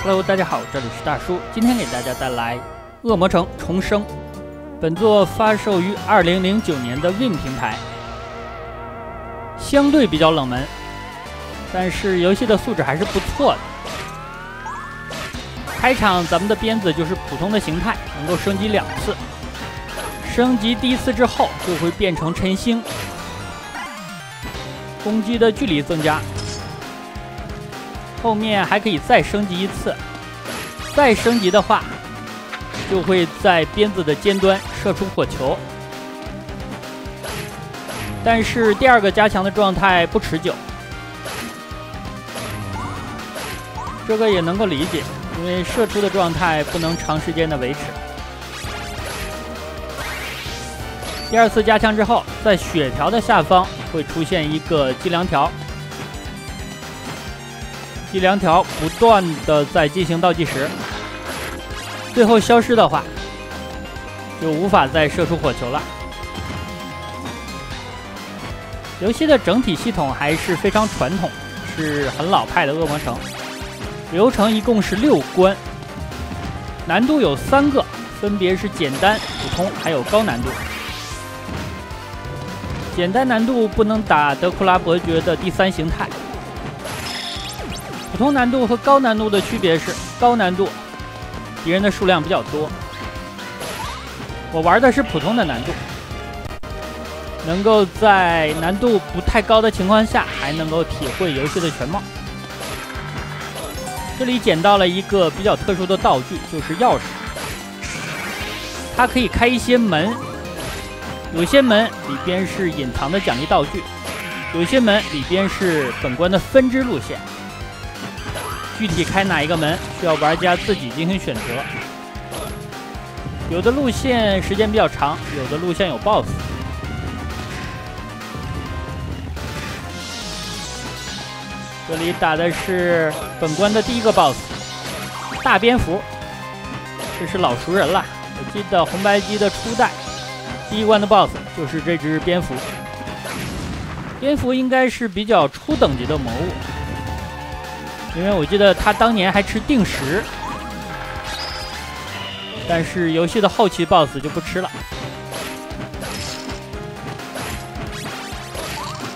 Hello， 大家好，这里是大叔，今天给大家带来《恶魔城重生》。本作发售于2009年的 Win 平台，相对比较冷门，但是游戏的素质还是不错的。开场咱们的鞭子就是普通的形态，能够升级2次。升级第1次之后就会变成晨星，攻击的距离增加。 后面还可以再升级1次，再升级的话，就会在鞭子的尖端射出火球。但是第2个加强的状态不持久，这个也能够理解，因为射出的状态不能长时间的维持。第2次加强之后，在血条的下方会出现一个计量条。 计量条不断的在进行倒计时，最后消失的话，就无法再射出火球了。游戏的整体系统还是非常传统，是很老派的恶魔城。流程一共是6关，难度有3个，分别是简单、普通还有高难度。简单难度不能打德库拉伯爵的第3形态。 普通难度和高难度的区别是，高难度敌人的数量比较多。我玩的是普通的难度，能够在难度不太高的情况下，还能够体会游戏的全貌。这里捡到了一个比较特殊的道具，就是钥匙，它可以开一些门，有些门里边是隐藏的奖励道具，有些门里边是本关的分支路线。 具体开哪一个门，需要玩家自己进行选择。有的路线时间比较长，有的路线有 BOSS。这里打的是本关的第1个 BOSS， 大蝙蝠，这是老熟人了。我记得红白机的初代，第1关的 BOSS 就是这只蝙蝠。蝙蝠应该是比较初等级的魔物。 因为我记得他当年还吃定时，但是游戏的后期 BOSS 就不吃了。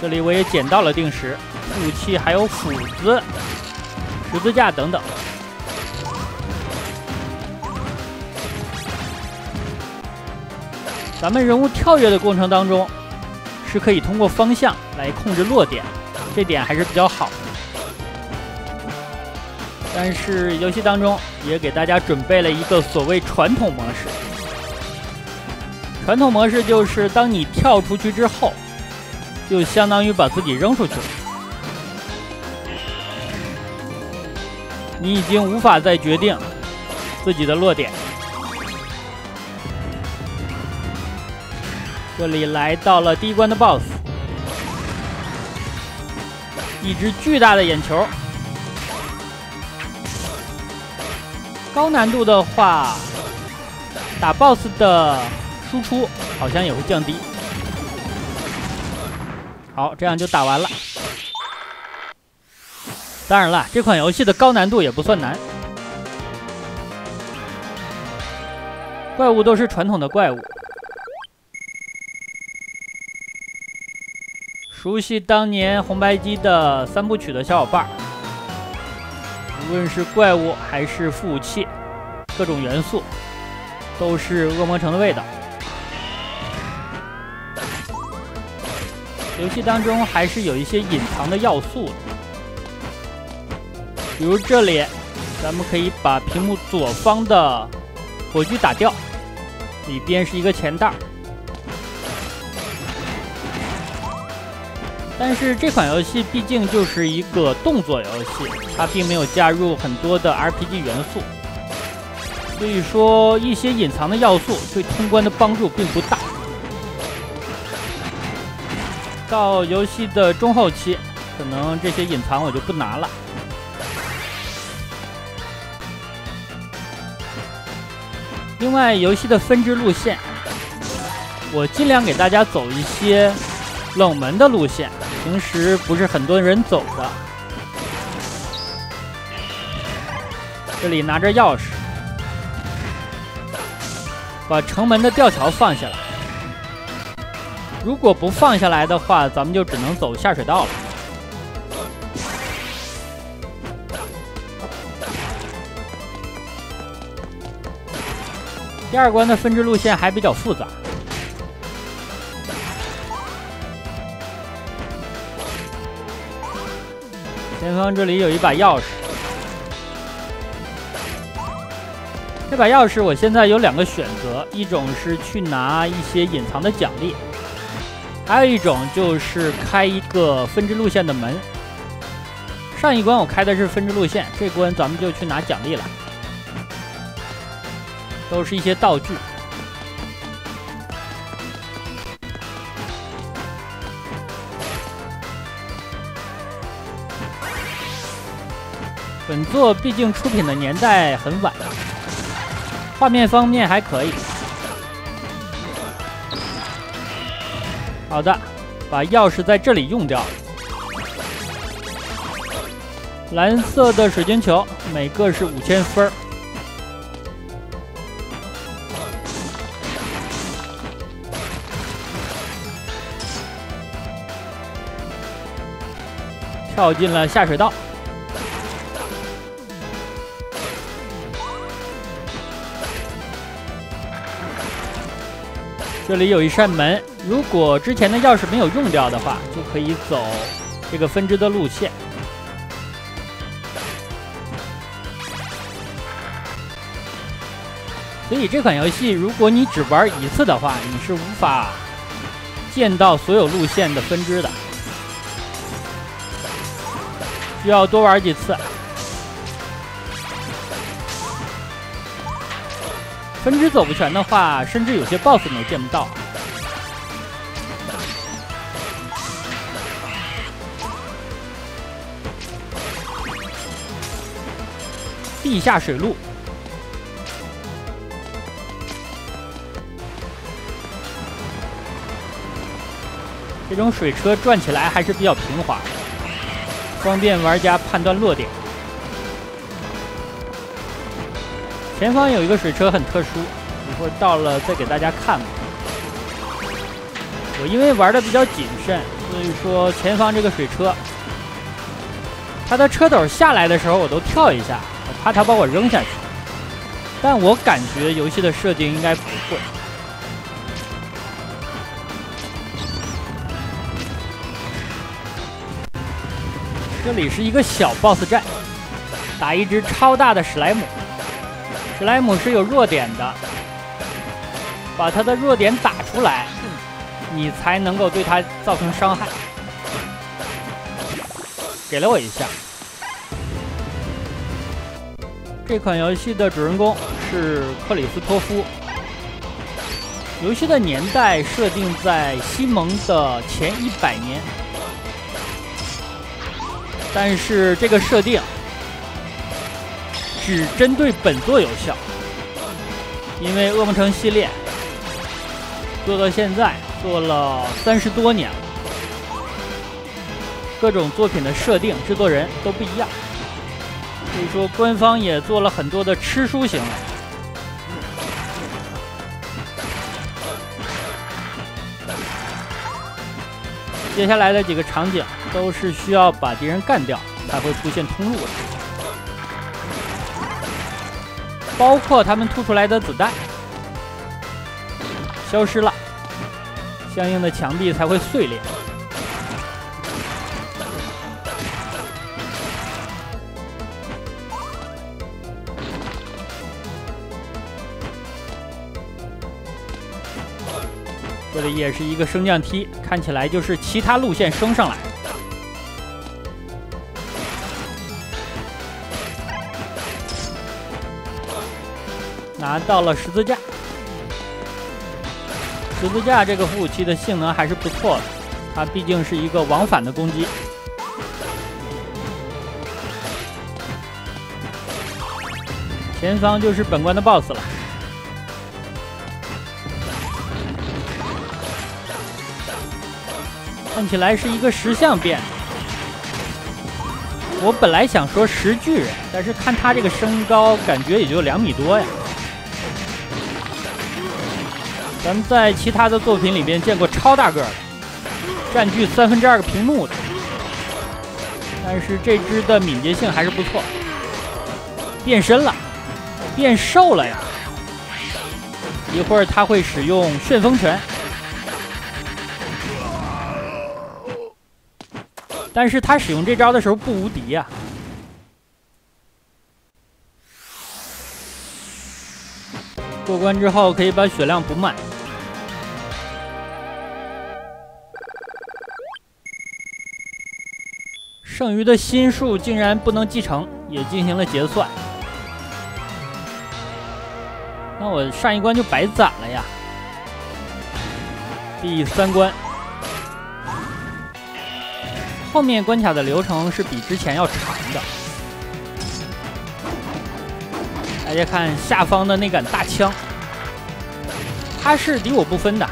这里我也捡到了定时武器，还有斧子、十字架等等。咱们人物跳跃的过程当中，是可以通过方向来控制落点，这点还是比较好的。 但是游戏当中也给大家准备了一个所谓传统模式。传统模式就是当你跳出去之后，就相当于把自己扔出去了，你已经无法再决定自己的落点。这里来到了第1关的 BOSS， 一只巨大的眼球。 高难度的话，打 BOSS 的输出好像也会降低。好，这样就打完了。当然了，这款游戏的高难度也不算难，怪物都是传统的怪物。熟悉当年红白机的3部曲的小伙伴。 无论是怪物还是副武器，各种元素都是恶魔城的味道。游戏当中还是有一些隐藏的要素的，比如这里，咱们可以把屏幕左方的火炬打掉，里边是一个钱袋。但是这款游戏毕竟就是一个动作游戏，它并没有加入很多的 RPG 元素，所以说一些隐藏的要素对通关的帮助并不大。到游戏的中后期，可能这些隐藏我就不拿了。另外，游戏的分支路线，我尽量给大家走一些冷门的路线。 平时不是很多人走的，这里拿着钥匙，把城门的吊桥放下来。如果不放下来的话，咱们就只能走下水道了。第二关的分支路线还比较复杂。 前方这里有一把钥匙，这把钥匙我现在有两个选择，一种是去拿一些隐藏的奖励，还有一种就是开一个分支路线的门。上一关我开的是分支路线，这关咱们就去拿奖励了，都是一些道具。 本作毕竟出品的年代很晚，画面方面还可以。好的，把钥匙在这里用掉了。蓝色的水晶球，每个是5000分。跳进了下水道。 这里有一扇门，如果之前的钥匙没有用掉的话，就可以走这个分支的路线。所以这款游戏，如果你只玩一次的话，你是无法见到所有路线的分支的，需要多玩几次。分支走不全的话，甚至有些 BOSS 你都见不到。地下水路，这种水车转起来还是比较平滑，方便玩家判断落点。 前方有一个水车很特殊，一会儿到了再给大家看吧。我因为玩的比较谨慎，所以说前方这个水车，它的车斗下来的时候我都跳一下，我怕它把我扔下去。但我感觉游戏的设定应该不会。这里是一个小 BOSS 战，打一只超大的史莱姆。 史莱姆是有弱点的，把它的弱点打出来，你才能够对它造成伤害。给了我一下。这款游戏的主人公是克里斯托夫。游戏的年代设定在西蒙的前100年，但是这个设定 只针对本作有效，因为《恶魔城》系列做到现在做了30多年了，各种作品的设定、制作人都不一样，所以说官方也做了很多的吃书行为。接下来的几个场景都是需要把敌人干掉才会出现通路的。 包括他们吐出来的子弹消失了，相应的墙壁才会碎裂。这里也是一个升降梯，看起来就是其他路线升上来。 拿到了十字架，十字架这个副武器的性能还是不错的，它毕竟是一个往返的攻击。前方就是本关的 BOSS 了，看起来是一个石像变的，我本来想说石巨人，但是看他这个身高，感觉也就2米多呀。咱们在其他的作品里边见过超大个的，占据2/3个屏幕的，但是这只的敏捷性还是不错。变身了，变瘦了呀！一会儿他会使用旋风拳。 但是他使用这招的时候不无敌呀！过关之后可以把血量补满。剩余的心数竟然不能继承，也进行了结算。那我上一关就白攒了呀！第3关。 后面关卡的流程是比之前要长的，大家看下方的那杆大枪，它是敌我不分的。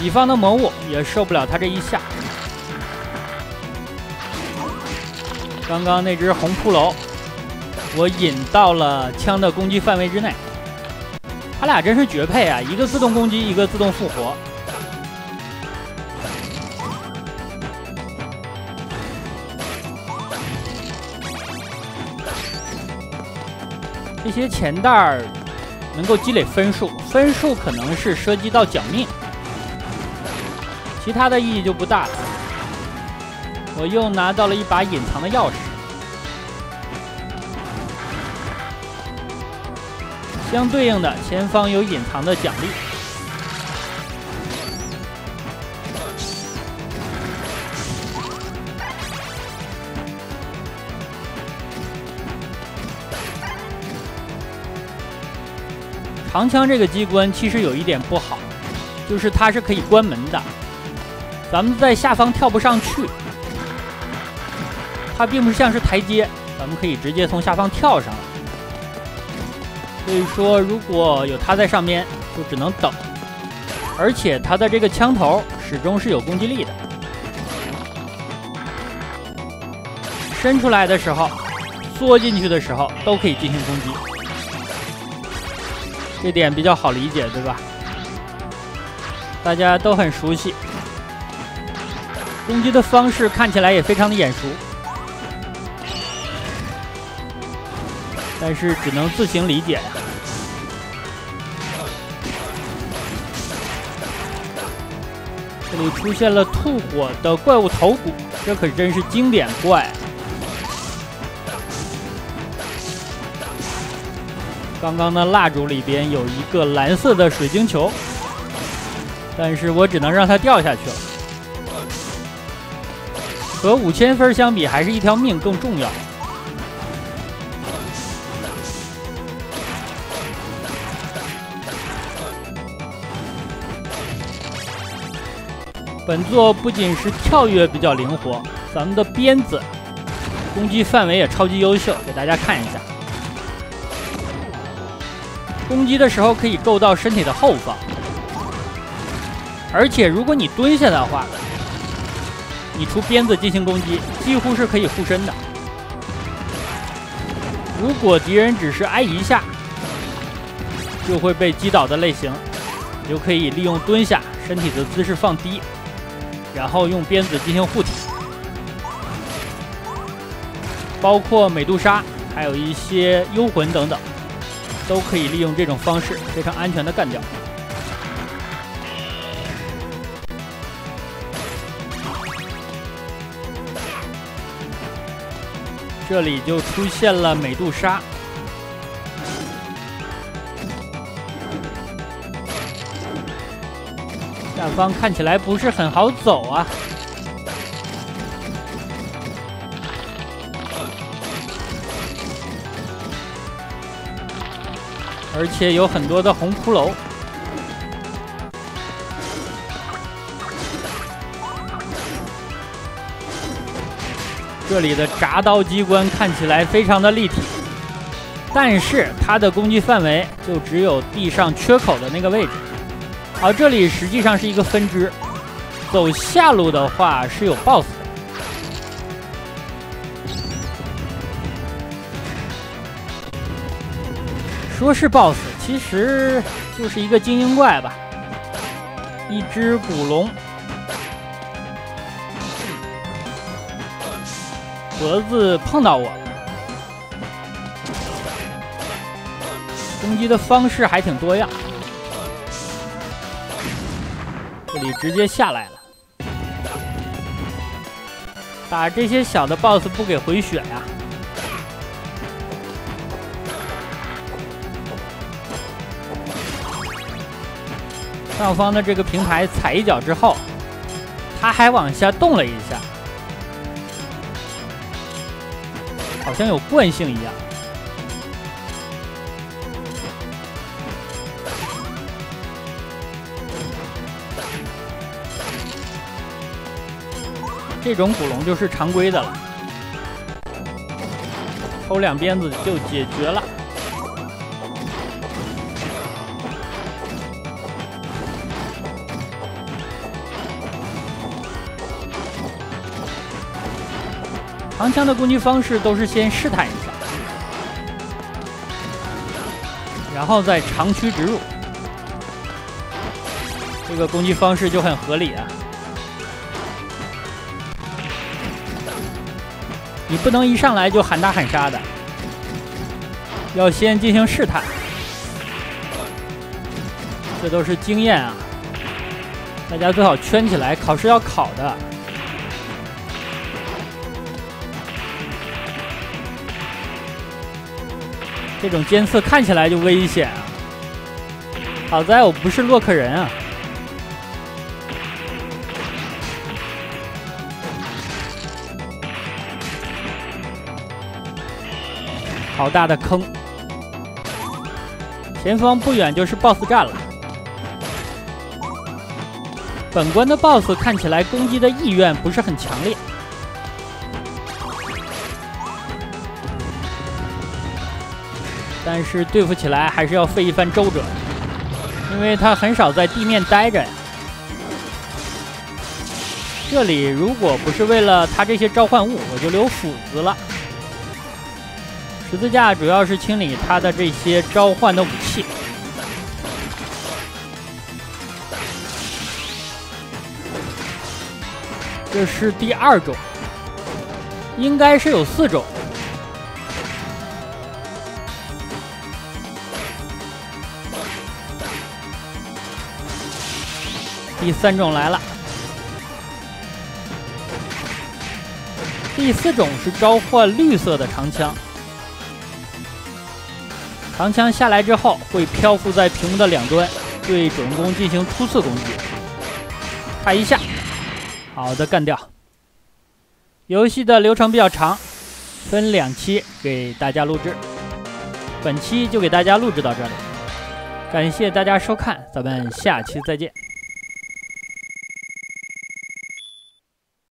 己方的魔物也受不了它这一下。刚刚那只红骷髅，我引到了枪的攻击范围之内。 他俩真是绝配啊！一个自动攻击，一个自动复活。这些钱袋儿能够积累分数，分数可能是涉及到奖命，其他的意义就不大了。我又拿到了一把隐藏的钥匙。 相对应的，前方有隐藏的奖励。长枪这个机关其实有一点不好，就是它是可以关门的，咱们在下方跳不上去。它并不像是台阶，咱们可以直接从下方跳上来。 所以说，如果有他在上面，就只能等。而且他的这个枪头始终是有攻击力的，伸出来的时候、缩进去的时候都可以进行攻击，这点比较好理解，对吧？大家都很熟悉，攻击的方式看起来也非常的眼熟。 但是只能自行理解呀。这里出现了吐火的怪物头骨，这可真是经典怪。刚刚的蜡烛里边有一个蓝色的水晶球，但是我只能让它掉下去了。和5000分相比，还是一条命更重要。 本作不仅是跳跃比较灵活，咱们的鞭子攻击范围也超级优秀，给大家看一下。攻击的时候可以够到身体的后方，而且如果你蹲下的话，你出鞭子进行攻击，几乎是可以护身的。如果敌人只是挨一下，就会被击倒的类型，你就可以利用蹲下，身体的姿势放低。 然后用鞭子进行护体，包括美杜莎，还有一些幽魂等等，都可以利用这种方式非常安全的干掉。这里就出现了美杜莎。 下方看起来不是很好走啊，而且有很多的红骷髅。这里的铡刀机关看起来非常的立体，但是它的攻击范围就只有地上缺口的那个位置。好，这里实际上是一个分支，走下路的话是有 BOSS 的。 说是 BOSS， 其实就是一个精英怪吧，一只古龙，脖子碰到我了，攻击的方式还挺多样。这里直接下来了，打这些小的 BOSS 不给回血呀、啊。 上方的这个平台踩一脚之后，他还往下动了一下，好像有惯性一样。这种古龙就是常规的了，抽两鞭子就解决了。 长枪的攻击方式都是先试探一下，然后再长驱直入，这个攻击方式就很合理啊。你不能一上来就喊打喊杀的，要先进行试探，这都是经验啊，大家最好圈起来，考试要考的。 这种尖刺看起来就危险啊！好在我不是洛克人啊！好大的坑！前方不远就是 BOSS 战了。本关的 BOSS 看起来攻击的意愿不是很强烈。 但是对付起来还是要费一番周折，因为他很少在地面待着呀。这里如果不是为了他这些召唤物，我就留斧子了。十字架主要是清理他的这些召唤的武器。这是第二种，应该是有4种。 第3种来了，第4种是召唤绿色的长枪。长枪下来之后会漂浮在屏幕的两端，对主人公进行突刺攻击。看一下，好的，干掉。游戏的流程比较长，分2期给大家录制，本期就给大家录制到这里，感谢大家收看，咱们下期再见。